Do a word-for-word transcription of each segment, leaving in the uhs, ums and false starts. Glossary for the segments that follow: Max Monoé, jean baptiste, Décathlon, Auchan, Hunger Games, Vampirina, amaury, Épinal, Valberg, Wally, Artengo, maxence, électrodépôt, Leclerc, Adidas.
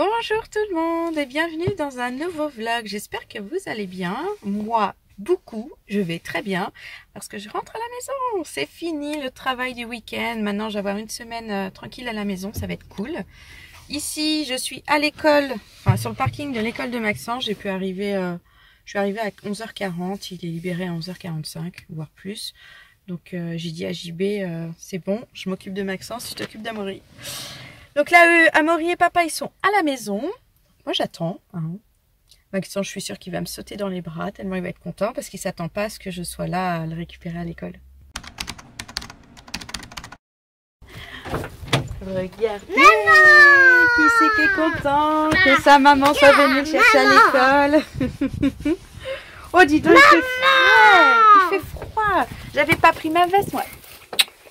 Bonjour tout le monde et bienvenue dans un nouveau vlog. J'espère que vous allez bien. Moi, beaucoup. Je vais très bien parce que je rentre à la maison. C'est fini le travail du week-end. Maintenant, je vais avoir une semaine euh, tranquille à la maison. Ça va être cool. Ici, je suis à l'école, enfin sur le parking de l'école de Maxence. J'ai pu arriver, euh, je suis arrivée à onze heures quarante. Il est libéré à onze heures quarante-cinq, voire plus. Donc, euh, j'ai dit à J B, euh, c'est bon, je m'occupe de Maxence, tu t'occupes d'Amaury. Donc là, euh, Amaury et papa, ils sont à la maison. Moi, j'attends. Hein. Maxence, je suis sûre qu'il va me sauter dans les bras, tellement il va être content, parce qu'il ne s'attend pas à ce que je sois là à le récupérer à l'école. Regarde qui c'est qui est content que sa maman soit venue chercher à l'école. Oh, dis donc, il fait froid. Il fait froid. J'avais pas pris ma veste, moi.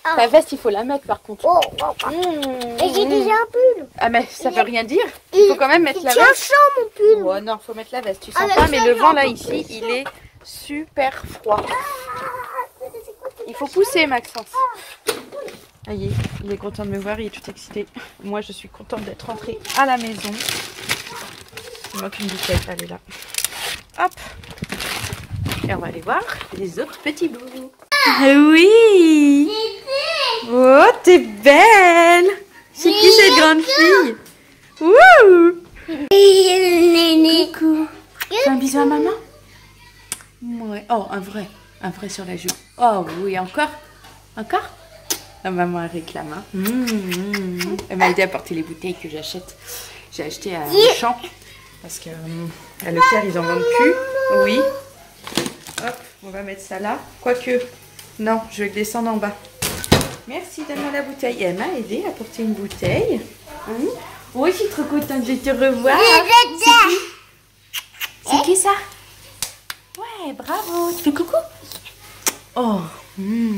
Ah. Ta veste, il faut la mettre, par contre. Oh, oh, oh. Mmh. Et j'ai déjà un pull. Ah, mais ça veut rien dire. Il faut quand même mettre il la veste. Chaud, mon pull. Oh non, il faut mettre la veste. Tu sens ah, pas, mais le vent, là, ici, il est super froid. Il faut pousser, Maxence. Ah, il est, il est content de me voir, il est tout excité. Moi, je suis contente d'être rentrée à la maison. Il manque une bouteille, elle est là. Hop. Et on va aller voir les autres petits bouts. Ah oui! Oh, t'es belle! C'est qui cette grande fille? Wouh! Coucou! Fais un bisou à maman? Ouais. Oh, un vrai. Un vrai sur la joue. Oh oui, encore? Encore? La maman réclame. Hein. Mmh, mmh. Elle m'a aidé à porter les bouteilles que j'achète. J'ai acheté à Auchan. Parce que euh, à Leclerc, ils en vendent plus. Oui. Hop, on va mettre ça là. Quoique, non, je vais descendre en bas. Merci, donne-moi la bouteille. Elle m'a aidé à porter une bouteille. Hein? Oh, je suis trop contente de te revoir. C'est qui ça? Ouais, bravo. Tu fais coucou? Oh. Mm.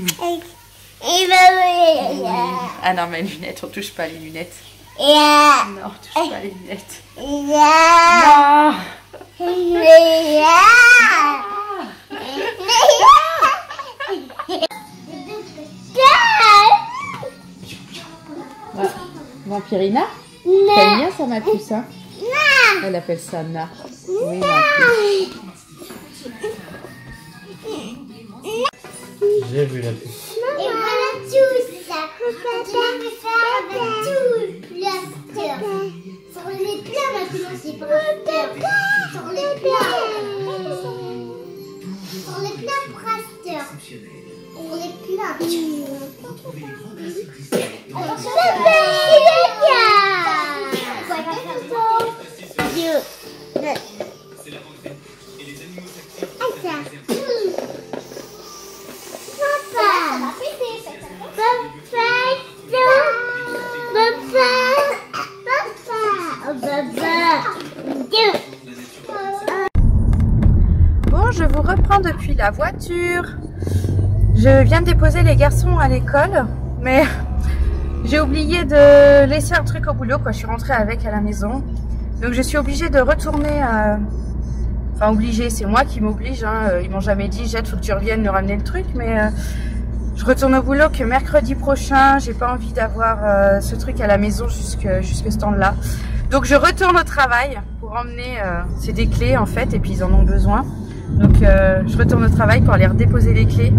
Mm. Ah non, mes lunettes, on touche pas les lunettes. Yeah. Non, on touche pas les lunettes. Yeah. Non. Yeah. Ah, Vampirina? T'aimes bien ça, ma puce, hein? Elle appelle ça Na. Oui, ma puce. J'ai vu la puce. Et voilà tout ça. Je vais faire avec tout le plaster. Sur les plats maintenant, c'est pour le plaster. Sur les plats. Pour les plats brasseurs. Pour les plats. Je vous reprends depuis la voiture. Je viens de déposer les garçons à l'école, mais j'ai oublié de laisser un truc au boulot, quoi. Je suis rentrée avec à la maison, donc je suis obligée de retourner à... Enfin, obligée, c'est moi qui m'oblige, hein. Ils m'ont jamais dit, Jette, faut que tu reviennes me ramener le truc, mais euh, je retourne au boulot que mercredi prochain. J'ai pas envie d'avoir euh, ce truc à la maison jusqu'à jusque ce temps-là. Donc je retourne au travail pour emmener... Euh, c'est des clés, en fait, et puis ils en ont besoin. Donc euh, je retourne au travail pour aller redéposer les clés.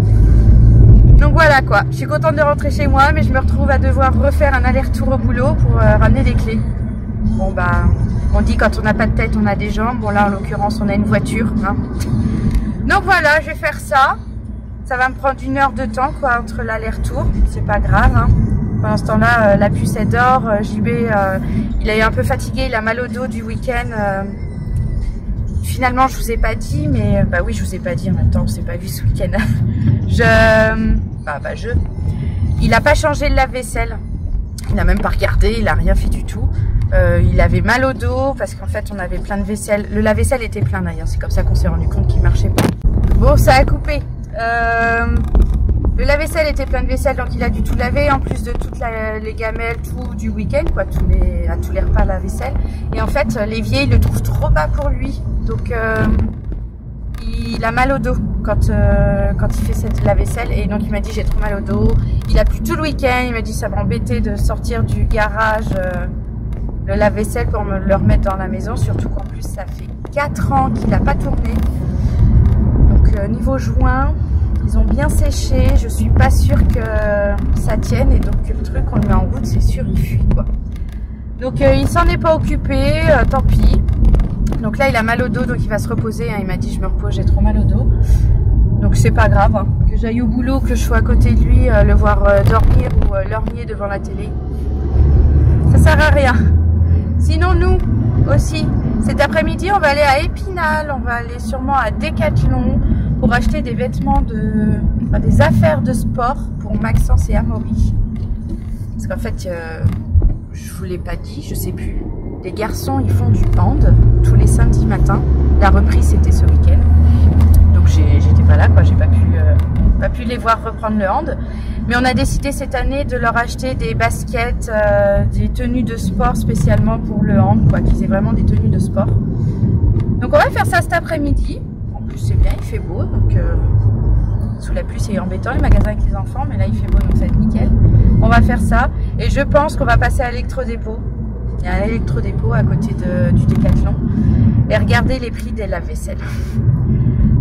Donc voilà quoi, je suis contente de rentrer chez moi, mais je me retrouve à devoir refaire un aller-retour au boulot pour euh, ramener les clés. Bon bah, on dit quand on n'a pas de tête, on a des jambes. Bon là en l'occurrence, on a une voiture. Hein. Donc voilà, je vais faire ça. Ça va me prendre une heure de temps quoi, entre l'aller-retour. C'est pas grave. Hein. Pendant ce temps-là, euh, la puce elle dort. Euh, J B, euh, il a eu un peu fatigué, il a mal au dos du week-end. Euh, Finalement, je vous ai pas dit, mais bah oui, je vous ai pas dit en même temps, on s'est pas vu ce week-end. je, bah, bah je, il a pas changé le lave-vaisselle, il a même pas regardé, il a rien fait du tout. Euh, il avait mal au dos parce qu'en fait, on avait plein de vaisselle. Le lave-vaisselle était plein d'ailleurs, c'est comme ça qu'on s'est rendu compte qu'il marchait pas. Bon, ça a coupé. Euh, le lave-vaisselle était plein de vaisselle, donc il a dû tout laver en plus de toutes la, les gamelles, tout du week-end, quoi, tous les, à tous les repas lave-vaisselle. Et en fait, l'évier, il le trouve trop bas pour lui. Donc euh, il a mal au dos quand, euh, quand il fait cette, la vaisselle et donc il m'a dit j'ai trop mal au dos. Il a plu tout le week-end, il m'a dit ça m'a embêté de sortir du garage euh, le lave-vaisselle pour me le remettre dans la maison, surtout qu'en plus ça fait quatre ans qu'il n'a pas tourné. Donc euh, niveau joint, ils ont bien séché, je suis pas sûre que ça tienne et donc le truc on le met en route, c'est sûr il fuit quoi. Donc euh, il s'en est pas occupé, euh, tant pis. Donc là il a mal au dos donc il va se reposer, hein. Il m'a dit je me repose, j'ai trop mal au dos. Donc c'est pas grave, hein. Que j'aille au boulot, que je sois à côté de lui, euh, le voir euh, dormir ou euh, lorgner devant la télé, ça sert à rien. Sinon nous aussi, cet après-midi on va aller à Épinal, on va aller sûrement à Décathlon pour acheter des vêtements, de, enfin, des affaires de sport pour Maxence et Amaury. Parce qu'en fait, euh, je vous l'ai pas dit, je sais plus, les garçons ils font du hand tous les samedis matin, la reprise c'était ce week-end. Donc j'étais pas là, quoi, j'ai pas pu, euh, pas pu les voir reprendre le hand. Mais on a décidé cette année de leur acheter des baskets, euh, des tenues de sport spécialement pour le hand, quoi, qu'ils aient vraiment des tenues de sport. Donc on va faire ça cet après-midi. En plus c'est bien, il fait beau, donc euh, sous la pluie c'est embêtant les magasins avec les enfants, mais là il fait beau donc ça va être nickel. On va faire ça et je pense qu'on va passer à l'électrodépôt. Il y a un électrodépôt à côté de, du Décathlon et regardez les prix des lave-vaisselle.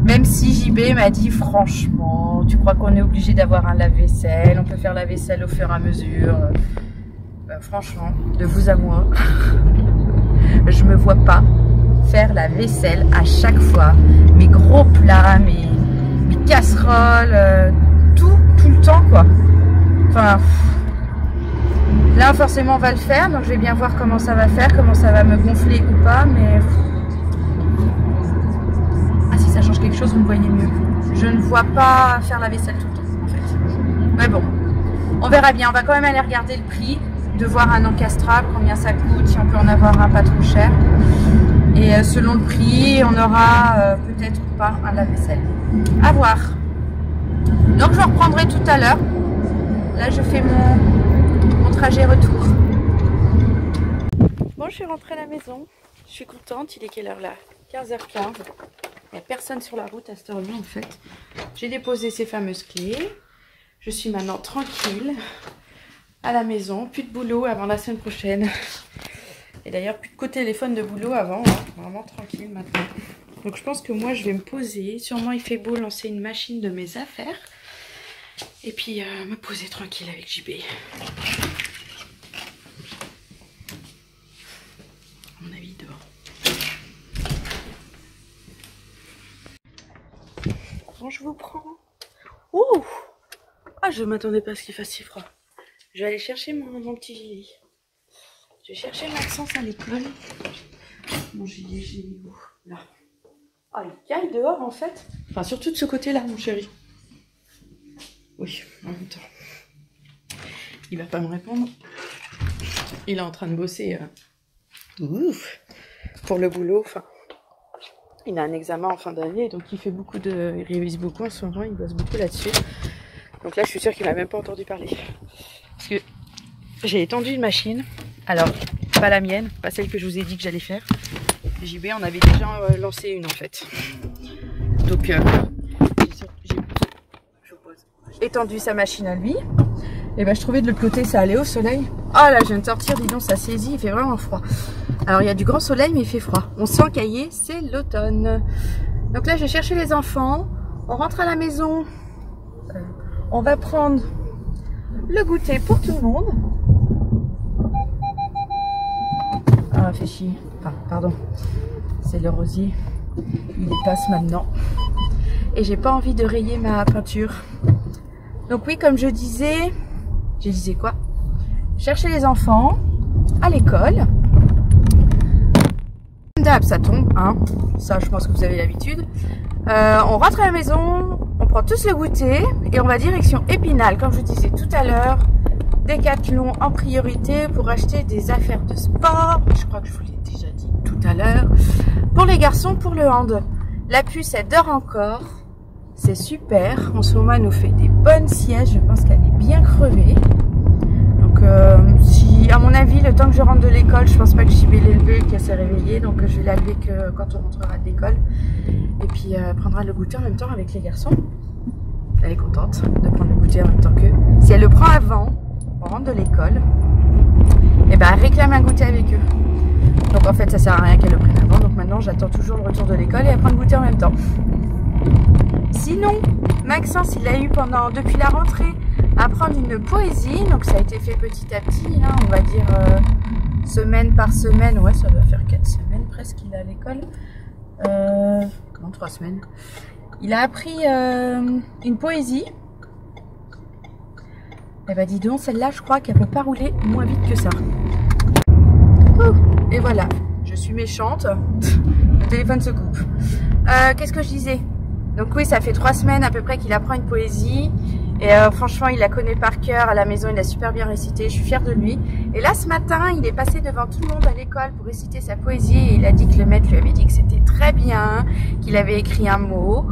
Même si J B m'a dit franchement, tu crois qu'on est obligé d'avoir un lave-vaisselle, on peut faire la vaisselle au fur et à mesure. Ben, franchement, de vous à moi, je me vois pas faire la vaisselle à chaque fois. Mes gros plats, mes, mes casseroles, euh, tout, tout le temps quoi. Enfin, là forcément on va le faire, donc je vais bien voir comment ça va faire, comment ça va me gonfler ou pas, mais... ça change quelque chose, vous me voyez mieux. Je ne vois pas faire la vaisselle tout le temps en fait. Mais bon, on verra bien. On va quand même aller regarder le prix, de voir un encastrable, combien ça coûte, si on peut en avoir un pas trop cher. Et selon le prix, on aura euh, peut-être ou pas un lave-vaisselle. À voir. Donc je reprendrai tout à l'heure. Là je fais mon, mon trajet retour. Bon, je suis rentrée à la maison. Je suis contente. Il est quelle heure là? quinze heures quinze. Il n'y a personne sur la route à cette heure-là en fait. J'ai déposé ces fameuses clés. Je suis maintenant tranquille à la maison. Plus de boulot avant la semaine prochaine. Et d'ailleurs, plus de coup de téléphone de boulot avant. Hein. Vraiment tranquille maintenant. Donc je pense que moi, je vais me poser. Sûrement, il fait beau, lancer une machine de mes affaires. Et puis, euh, me poser tranquille avec J B. À mon avis, dehors. Je vous prends. Ouh, ah, je m'attendais pas à ce qu'il fasse si froid. Je vais aller chercher mon, mon petit gilet. Je vais chercher Maxence à l'école. Mon gilet, j'ai mis où? Là. Ah, il caille dehors en fait. Enfin, surtout de ce côté-là, mon chéri. Oui, en même temps. Il va pas me répondre. Il est en train de bosser. Euh... Ouf. Pour le boulot, enfin. Il a un examen en fin d'année, donc il fait beaucoup de, il révise beaucoup en ce moment, il bosse beaucoup là-dessus. Donc là, je suis sûre qu'il m'a même pas entendu parler. Parce que j'ai étendu une machine, alors pas la mienne, pas celle que je vous ai dit que j'allais faire. J B en avait déjà euh, lancé une en fait. Donc euh, j'ai étendu sa machine à lui. Et ben je trouvais de l'autre côté, ça allait au soleil. Ah là, je viens de sortir, dis donc, ça saisit, il fait vraiment froid. Alors il y a du grand soleil mais il fait froid. On sent qu'aillé, c'est l'automne. Donc là je vais chercher les enfants. On rentre à la maison. On va prendre le goûter pour tout le monde. Ah fait chier. Ah, pardon. C'est le rosier. Il passe maintenant. Et j'ai pas envie de rayer ma peinture. Donc oui, comme je disais. Je disais quoi? Chercher les enfants à l'école. Ça tombe, hein. Ça je pense que vous avez l'habitude. Euh, on rentre à la maison, on prend tous le goûter et on va direction Épinal, comme je vous disais tout à l'heure. Décathlon en priorité pour acheter des affaires de sport. Je crois que je vous l'ai déjà dit tout à l'heure. Pour les garçons, pour le hand. La puce, elle dort encore. C'est super. En ce moment, elle nous fait des bonnes siestes. Je pense qu'elle est bien crevée. Donc, euh, si à mon avis, le temps que je rentre de l'école, je pense pas que j'y vais l'élever, qu'elle s'est réveillée, donc je vais la lever que quand on rentrera de l'école. Et puis euh, prendra le goûter en même temps avec les garçons. Elle est contente de prendre le goûter en même temps qu'eux. Si elle le prend avant, on rentre de l'école, et ben réclame un goûter avec eux. Donc en fait ça sert à rien qu'elle le prenne avant, donc maintenant j'attends toujours le retour de l'école et elle prend le goûter en même temps. Sinon Maxence il a eu pendant depuis la rentrée à prendre une poésie, donc ça a été fait petit à petit, hein, on va dire euh, semaine par semaine, ouais ça doit faire quatre semaines presque qu'il est à l'école, euh, comment trois semaines. Il a appris euh, une poésie. Eh ben dis donc, celle-là, je crois qu'elle peut pas rouler moins vite que ça. Ouh, et voilà, je suis méchante. Le téléphone se coupe. Euh, Qu'est-ce que je disais? Donc oui, ça fait trois semaines à peu près qu'il apprend une poésie. Et euh, franchement, il la connaît par cœur. À la maison, il a super bien récité. Je suis fière de lui. Et là, ce matin, il est passé devant tout le monde à l'école pour réciter sa poésie. Et il a dit que le maître lui avait dit que c'était très bien, qu'il avait écrit un mot.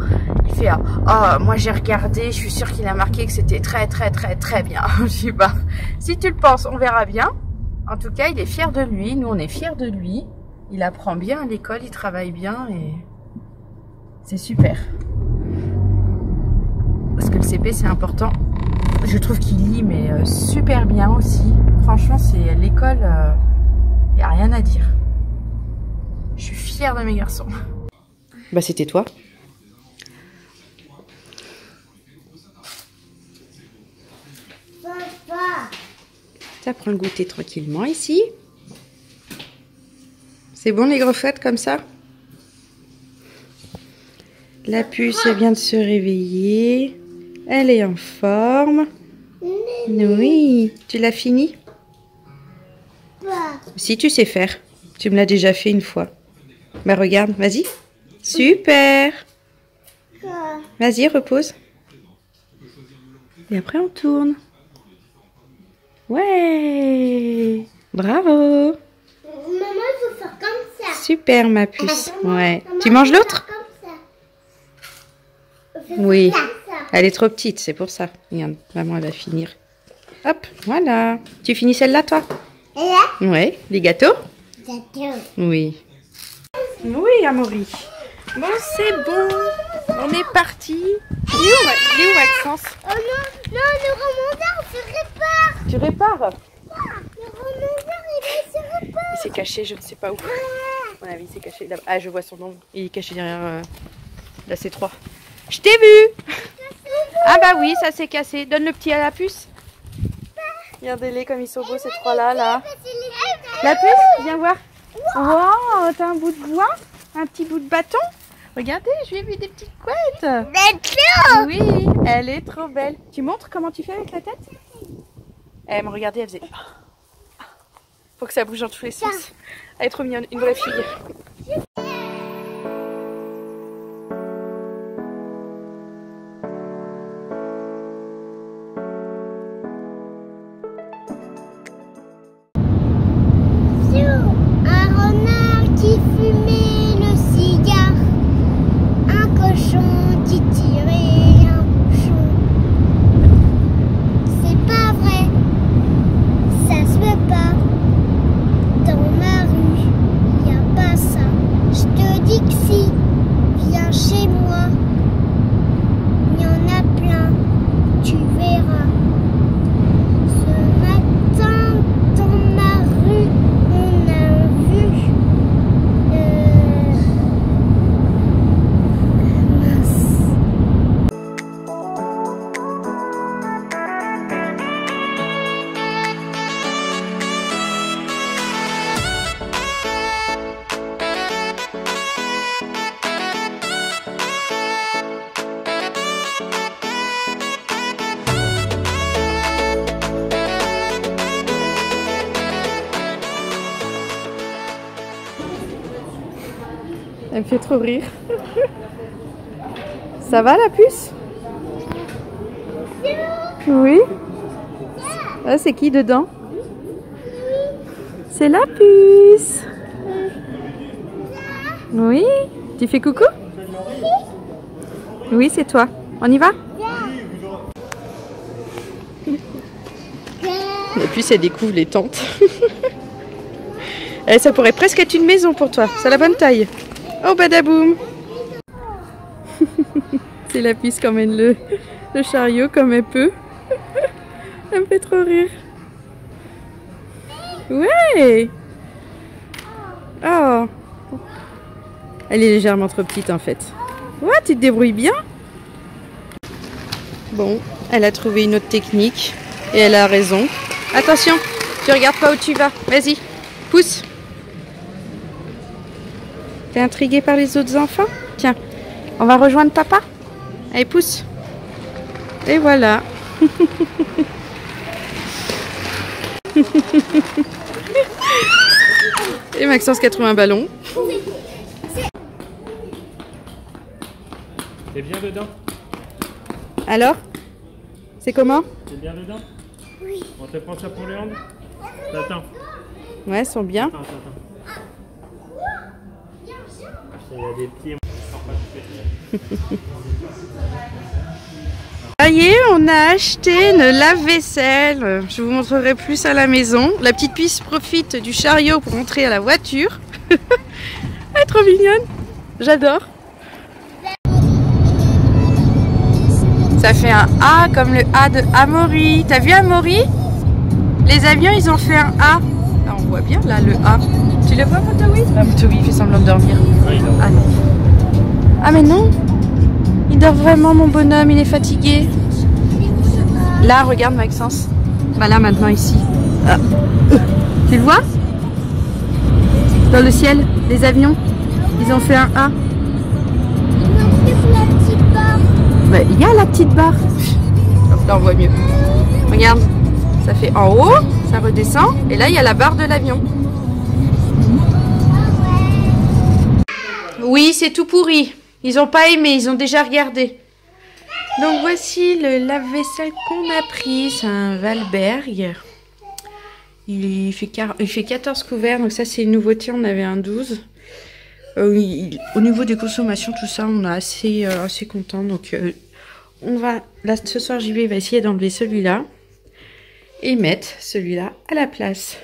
Il fait « Oh, moi j'ai regardé, je suis sûre qu'il a marqué que c'était très très très très bien. » Je dis « Bah, si tu le penses, on verra bien. » En tout cas, il est fier de lui. Nous, on est fiers de lui. Il apprend bien à l'école, il travaille bien et c'est super. Parce que le C P, c'est important. Je trouve qu'il lit, mais euh, super bien aussi. Franchement, c'est l'école, euh, y a rien à dire. Je suis fière de mes garçons. Bah, c'était toi. Ça prend le goûter tranquillement ici. C'est bon les greffettes comme ça? La puce vient de se réveiller. Elle est en forme. Oui, tu l'as fini? Si tu sais faire. Tu me l'as déjà fait une fois. Bah regarde, vas-y. Super. Vas-y, repose. Et après on tourne. Ouais! Bravo! Maman, il faut faire comme ça. Super, ma puce. Maman, ouais. Maman, tu manges l'autre? Oui. Ça. Elle est trop petite, c'est pour ça. Regarde, maman, elle va finir. Hop, voilà. Tu finis celle-là, toi? Là? Oui. Les gâteaux? Gâteaux. Oui. Oui, Amaury. Bon, c'est bon. On est parti. Il est où, Maxence? Oh non, non, le remonteur, on se répare. Tu répares? Ah, le remonteur, il se répare. Il s'est caché, je ne sais pas où. Ah, ouais, il s'est caché là-bas. Ah, je vois son nom. Il est caché derrière euh, la C trois. Je t'ai vu. Ah bah oui, ça s'est cassé. Donne le petit à la puce. Regardez-les comme ils sont beaux, ces trois-là. Là. La puce, viens voir. Wow, t'as un bout de bois? Un petit bout de bâton? Regardez, je lui ai mis des petites couettes. Oui, elle est trop belle. Tu montres comment tu fais avec la tête? Elle me regardait, elle faisait... Faut que ça bouge dans tous les sens. Elle est trop mignonne, une vraie fille. Elle me fait trop rire. Ça va la puce? Oui. Ah, c'est qui dedans? C'est la puce. Oui. Tu fais coucou? Oui, c'est toi. On y va? La puce, elle découvre les tentes. Et ça pourrait presque être une maison pour toi. C'est la bonne taille. Oh badaboum. C'est la puce qui emmène le, le chariot comme elle peut. Elle me fait trop rire. Ouais. Oh. Elle est légèrement trop petite en fait. Ouais, tu te débrouilles bien. Bon, elle a trouvé une autre technique. Et elle a raison. Attention, tu regardes pas où tu vas. Vas-y, pousse. T'es intrigué par les autres enfants? Tiens, on va rejoindre papa. Allez, pousse. Et voilà. Et Maxence qui a trouvé un ballon. T'es bien dedans? Alors? C'est comment? T'es bien dedans? Oui. On te prend ça pour les handes? T'attends. Ouais, elles sont bien. Attends, attends. Il y a des pieds. Ça y est, on a acheté une lave-vaisselle. Je vous montrerai plus à la maison. La petite puce profite du chariot pour entrer à la voiture. Elle est trop mignonne. J'adore. Ça fait un A comme le A de Amaury. T'as vu Amaury? Les avions, ils ont fait un A. Là, on voit bien là le A. Tu le vois, Motowi? Ah, Motowi, il fait semblant de dormir. Oui, ah, non. Ah mais non, il dort vraiment mon bonhomme, il est fatigué. Là, regarde Maxence. Bah là maintenant ici. Ah. Tu le vois? Dans le ciel, les avions, ils ont fait un A. Il y a la petite barre. Là on voit mieux. Regarde, ça fait en haut, ça redescend, et là il y a la barre de l'avion. Oui, c'est tout pourri. Ils n'ont pas aimé, ils ont déjà regardé. Donc voici le lave-vaisselle qu'on a pris. C'est un Valberg. Il fait, il fait quatorze couverts, donc ça c'est une nouveauté, on avait un douze. Euh, il, au niveau des consommations, tout ça, on est assez, euh, assez content. Donc, euh, on va, là, ce soir, j'y vais, va essayer d'enlever celui-là et mettre celui-là à la place.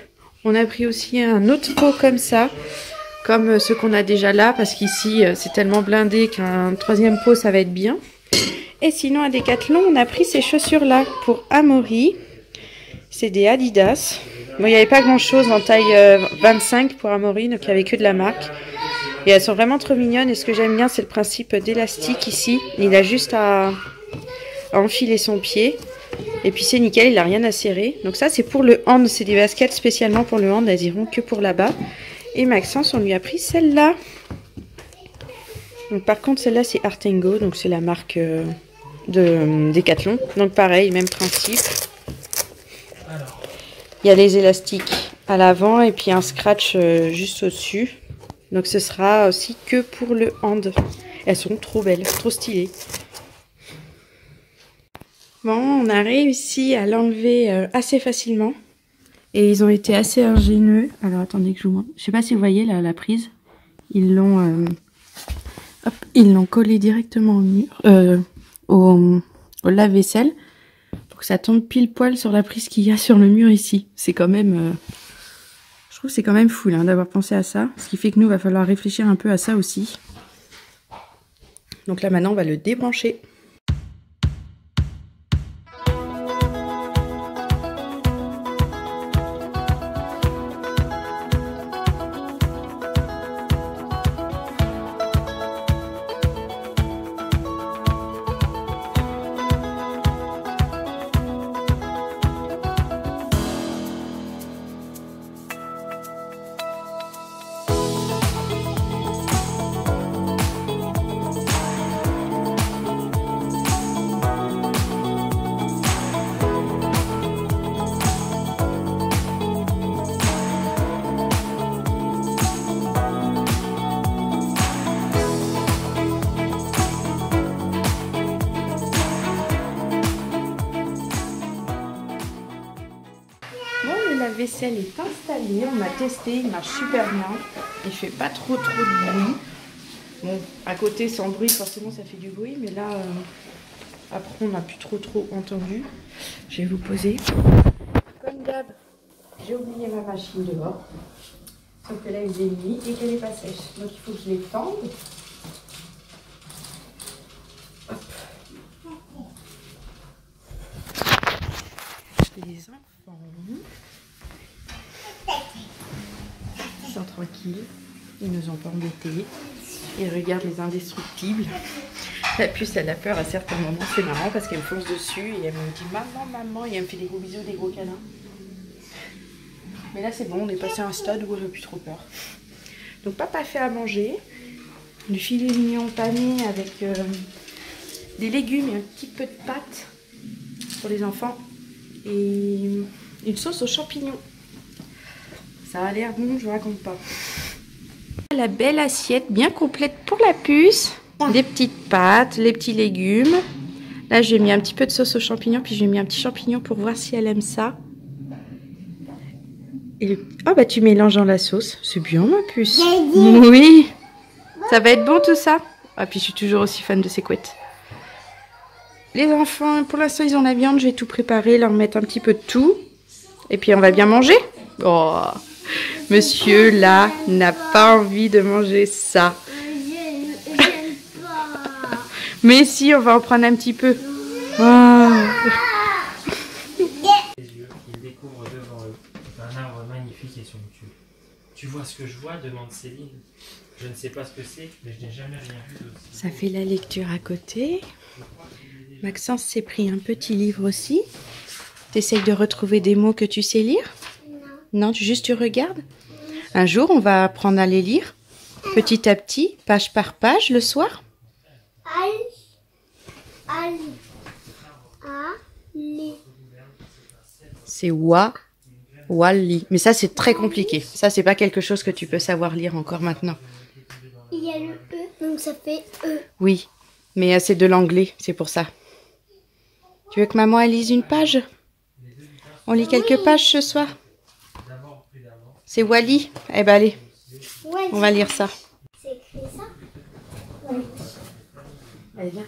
On a pris aussi un autre pot comme ça, comme ce qu'on a déjà là, parce qu'ici, euh, c'est tellement blindé qu'un troisième pot, ça va être bien. Et sinon, à Décathlon, on a pris ces chaussures-là pour Amaury. C'est des Adidas. Bon, il n'y avait pas grand-chose en taille euh, vingt-cinq pour Amaury, donc il n'y avait que de la marque. Et elles sont vraiment trop mignonnes. Et ce que j'aime bien, c'est le principe d'élastique ici. Il a juste à, à enfiler son pied. Et puis c'est nickel, il n'a rien à serrer. Donc ça, c'est pour le hand. C'est des baskets spécialement pour le hand. Elles iront que pour là-bas. Et Maxence, on lui a pris celle-là. Par contre, celle-là, c'est Artengo. Donc c'est la marque euh, de euh, Décathlon. Donc pareil, même principe. Il y a les élastiques à l'avant et puis un scratch euh, juste au-dessus. Donc ce sera aussi que pour le hand. Elles sont trop belles, trop stylées. Bon, on a réussi à l'enlever assez facilement. Et ils ont été assez ingénieux. Alors attendez que je vous montre. Je sais pas si vous voyez la, la prise. Ils l'ont euh, hop, ils l'ont collé directement au mur, euh, au, au lave-vaisselle. Pour que ça tombe pile poil sur la prise qu'il y a sur le mur ici. C'est quand même... Euh, Je trouve que c'est quand même fou hein, d'avoir pensé à ça. Ce qui fait que nous, il va falloir réfléchir un peu à ça aussi. Donc là, maintenant, on va le débrancher. Vaisselle est installée, on a testé, il marche super bien, il fait pas trop trop de bruit. Bon, à côté sans bruit forcément ça fait du bruit, mais là euh, après on n'a plus trop trop entendu. Je vais vous poser. Comme d'hab, j'ai oublié ma machine dehors, sauf que là il est nuit et qu'elle n'est pas sèche, donc il faut que je l'étende. Hop. Les enfants. tranquilles. Ils nous ont pas embêtés. Ils regardent les indestructibles. La puce, elle a peur à certains moments. C'est marrant parce qu'elle me fonce dessus et elle me dit maman, maman. Et elle me fait des gros bisous, des gros câlins. Mais là, c'est bon. On est passé à un stade où elle n'a plus trop peur. Donc, papa fait à manger. Du filet mignon pané avec euh, des légumes et un petit peu de pâte pour les enfants. Et une sauce aux champignons. Ça a l'air bon, je vous raconte pas. La belle assiette bien complète pour la puce. Des petites pâtes, les petits légumes. Là, j'ai mis un petit peu de sauce aux champignons, puis j'ai mis un petit champignon pour voir si elle aime ça. Et... oh, bah tu mélanges dans la sauce. C'est bien, ma puce. Oui. Ça va être bon, tout ça. Ah, puis je suis toujours aussi fan de ces couettes. Les enfants, pour l'instant, ils ont la viande. J'ai tout préparé, leur mettre un petit peu de tout. Et puis, on va bien manger. Oh, monsieur, là, n'a pas envie de manger ça. Mais si, on va en prendre un petit peu. Oh. Les yeux, ils découvrent devant eux un arbre magnifique et somptueux. Tu vois ce que je vois, demande Céline. Je ne sais pas ce que c'est, mais je n'ai jamais rien vu d'aussi. Ça fait la lecture à côté. Maxence s'est pris un petit livre aussi. T'essayes de retrouver des mots que tu sais lire? Non. Non, juste tu regardes. Un jour, on va apprendre à les lire, petit à petit, page par page, le soir. C'est wa, Wally. Mais ça, c'est très compliqué. Ça, c'est pas quelque chose que tu peux savoir lire encore maintenant. Il y a le E, donc ça fait E. Oui, mais c'est de l'anglais, c'est pour ça. Tu veux que maman elle lise une page? On lit quelques pages ce soir? C'est Wally? Eh ben allez, on va lire ça. C'est écrit ça? Oui. Allez, viens.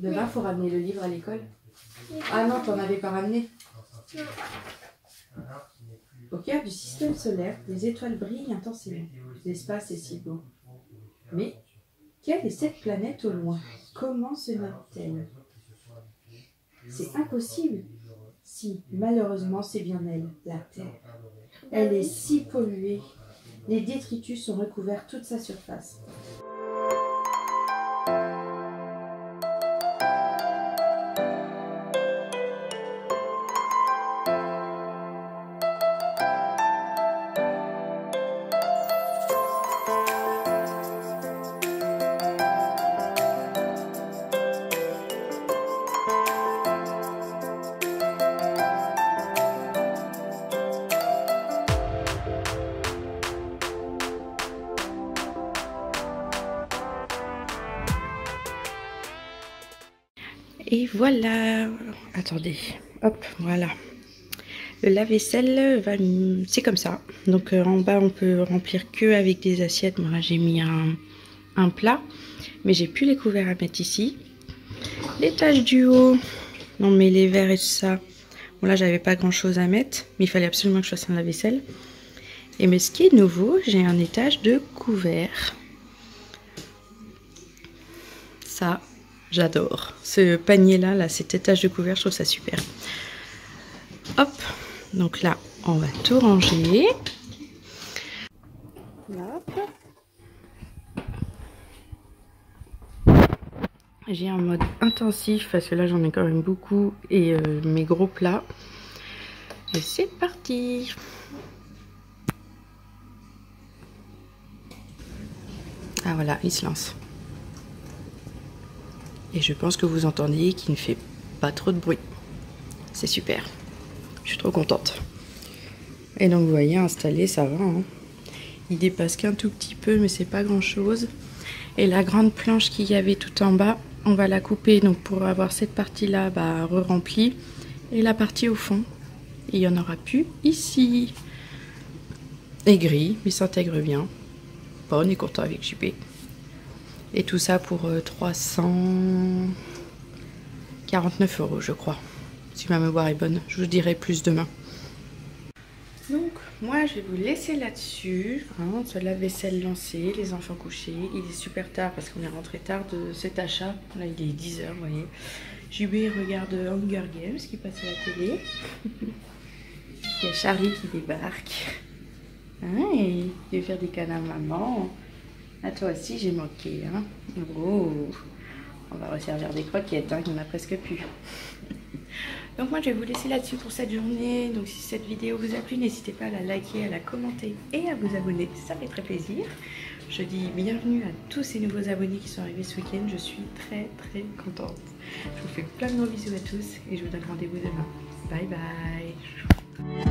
Demain, il faut ramener le livre à l'école. Ah non, t'en avais pas ramené. Au cœur du système solaire, les étoiles brillent intensément. L'espace est si beau. Mais, quelle est cette planète au loin? Comment se nomme-t-elle? C'est impossible. Si, malheureusement, c'est bien elle, la Terre. Elle est si polluée. Les détritus ont recouvert toute sa surface. Et voilà, attendez, hop, voilà, le lave-vaisselle, va... c'est comme ça, donc euh, en bas on peut remplir que avec des assiettes. Moi j'ai mis un, un plat, mais j'ai plus les couverts à mettre ici. L'étage du haut, on met les verres et tout ça. Bon là j'avais pas grand chose à mettre, mais il fallait absolument que je fasse un lave-vaisselle. Et mais ce qui est nouveau, j'ai un étage de couverts, ça. J'adore. Ce panier-là, là, cet étage de couvert, je trouve ça super. Hop. Donc là, on va tout ranger. Hop. J'ai un mode intensif parce que là, j'en ai quand même beaucoup et euh, mes gros plats. Et c'est parti. Ah voilà, il se lance. Et je pense que vous entendez qu'il ne fait pas trop de bruit. C'est super. Je suis trop contente. Et donc vous voyez, installé, ça va. Hein. Il dépasse qu'un tout petit peu, mais c'est pas grand chose. Et la grande planche qu'il y avait tout en bas, on va la couper. Donc pour avoir cette partie-là, bah, re-remplie. Et la partie au fond, il n'y en aura plus ici. Et gris, il s'intègre bien. Bon, on est content avec J P. Et tout ça pour trois cent quarante-neuf euros, je crois. Si ma mémoire est bonne, je vous dirai plus demain. Donc, moi, je vais vous laisser là-dessus. Hein, ce lave-vaisselle lancé, les enfants couchés. Il est super tard parce qu'on est rentré tard de cet achat. Là, il est dix heures, vous voyez. J B regarde Hunger Games qui passe à la télé. Il y a Charlie qui débarque. Hey, je vais faire des câlins à maman. À toi aussi, j'ai manqué. Hein. Oh, on va resservir des croquettes, hein, il n'y en a presque plus. Donc moi, je vais vous laisser là-dessus pour cette journée. Donc si cette vidéo vous a plu, n'hésitez pas à la liker, à la commenter et à vous abonner. Ça fait très plaisir. Je dis bienvenue à tous ces nouveaux abonnés qui sont arrivés ce week-end. Je suis très très contente. Je vous fais plein de gros bisous à tous et je vous donne rendez-vous demain. Bye bye.